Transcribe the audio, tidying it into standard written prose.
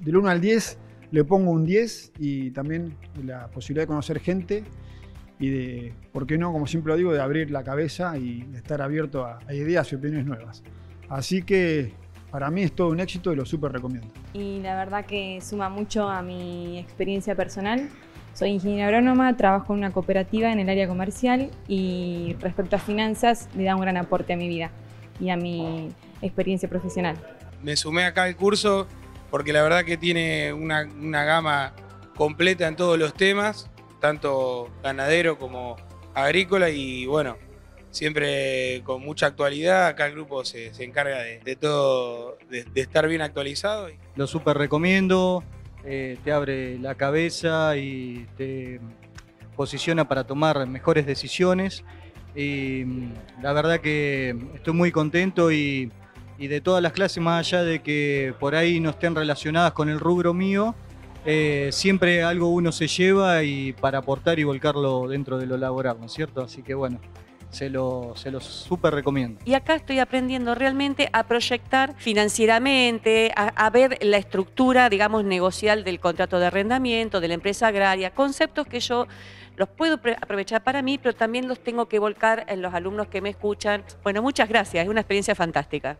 del 1 al 10 le pongo un 10 y también la posibilidad de conocer gente y de, ¿por qué no? Como siempre lo digo, de abrir la cabeza y estar abierto a ideas y opiniones nuevas. Así que para mí es todo un éxito y lo súper recomiendo. Y la verdad que suma mucho a mi experiencia personal. Soy ingeniera agrónoma, trabajo en una cooperativa en el área comercial y respecto a finanzas le da un gran aporte a mi vida y a mi experiencia profesional. Me sumé acá al curso porque la verdad que tiene una gama completa en todos los temas, tanto ganadero como agrícola y bueno, siempre con mucha actualidad. Acá el grupo se encarga de todo, de estar bien actualizado. Lo súper recomiendo, te abre la cabeza y te posiciona para tomar mejores decisiones. Y la verdad que estoy muy contento y de todas las clases, más allá de que por ahí no estén relacionadas con el rubro mío, siempre algo uno se lleva y para aportar y volcarlo dentro de lo laboral, ¿no es cierto? Así que bueno, se los súper recomiendo. Y acá estoy aprendiendo realmente a proyectar financieramente, a ver la estructura, digamos, negocial del contrato de arrendamiento, de la empresa agraria, conceptos que yo los puedo aprovechar para mí, pero también los tengo que volcar en los alumnos que me escuchan. Bueno, muchas gracias, es una experiencia fantástica.